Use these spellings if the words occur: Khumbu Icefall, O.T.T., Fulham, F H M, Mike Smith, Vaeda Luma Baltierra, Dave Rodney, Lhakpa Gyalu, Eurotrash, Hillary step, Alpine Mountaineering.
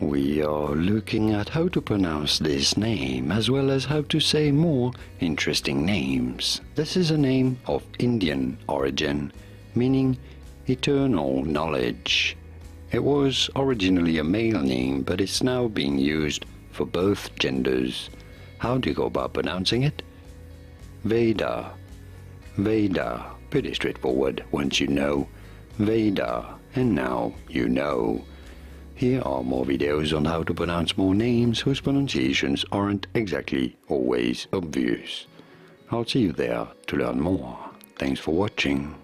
We are looking at how to pronounce this name as well as how to say more interesting names. This is a name of Indian origin, meaning eternal knowledge. It was originally a male name, but it's now being used for both genders. How do you go about pronouncing it? Vaeda. Vaeda. Pretty straightforward once you know. Vaeda. And now you know. Here are more videos on how to pronounce more names whose pronunciations aren't exactly always obvious. I'll see you there to learn more. Thanks for watching.